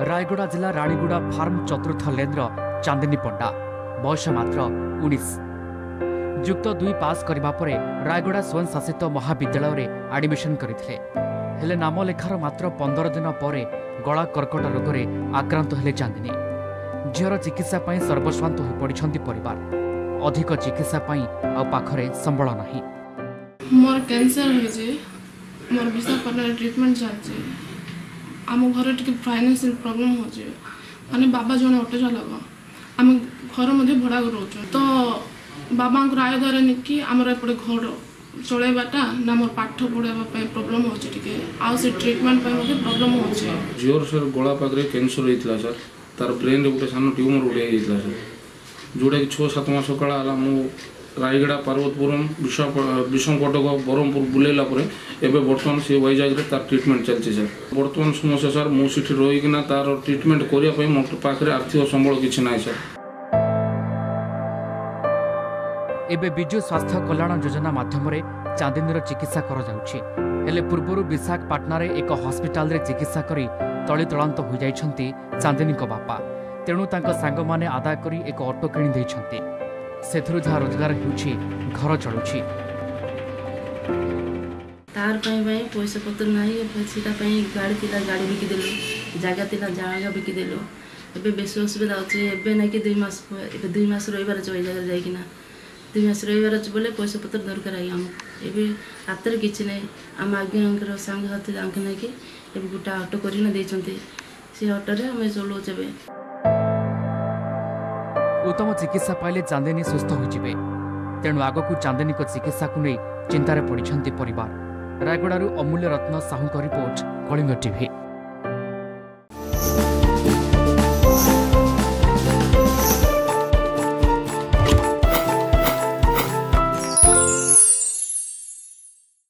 रायगड़ा जिला राणीगुड़ा फार्म चतुर्थ लेन्र चांदिनी पंडा बयस मात्र 19 युक्त 2 पास करने पर रायगड़ा स्वयंशासित महाविद्यालय में आडमिशन करते हेले नाम लेखार मात्र 15 दिन पर गला कर्कट रोग रे आक्रांत हेले चांदिनी। झीर चिकित्सा सर्वस्वांत हो पड़ते परिवार अधिक चिकित्सा आखरे संबल ना मोर कैंसर मोर विशाखापटना ट्रीटमेंट चलती आम घर फाइनेंशियल प्रॉब्लम होचे माने बाबा जन अटो चलक आम घर मध्य भड़ा रोच तो बाबा को आय द्वारा कि आमर एपटे घर चलैबाटा ना मोर पाठ पढ़ाई प्रॉब्लम होचे आउ से ट्रीटमेंट प्रॉब्लम होचे। जोर सर गला पाखे कैंसर होता सर तार ब्रेन गोटे सान ट्यूमर उड़े सर जोटा कि 6-7 मास काला रायगड़ा पार्वतपुरम विषमकटक ब्रह्मपुर बुलेला एवं बर्तमान से वाइजाग्रे तार ट्रिटमेंट चलती सर। बर्तमान समस्या सर मुझे रहीकिना तार ट्रिटमेंट करने मो पाखे आर्थिक संबल किसी ना सर। एवं विजु स्वास्थ्य कल्याण योजना मध्यम चांदिनीर चिकित्सा कर पूर्व विशाखापटनार एक हस्पिटाल चिकित्सा कर तलीतलांत हो जाती चांदिनी बापा तेणु सांग मैंने आदाय कर एक अटो कि से रोजगार घर चलुच्छी तार पैसा पत्र ना सीटा गाड़ी थी गाड़ी बिकिदेल जगह बिकिदेल एवं बेस असुविधा अच्छे एवं ना कि 2 मास रही जगह जाकना 2 मास रही बोले पैसा पत्र दरकार है आम एवं हाथ में किसी ना आम आज्ञा सांगसाथी ना कि गोटे अटो करना से अटोरे आम चलाऊ। उत्तम चिकित्सा पाइले चांदिनी सुस्थ होइजिबे तेणु आगकू चांदिनी को चिकित्सा को नहीं चिंतार पड़िछंती परिवार। रायगड़ारू अमूल्य रत्न साहू का रिपोर्ट कलिंग टीवी।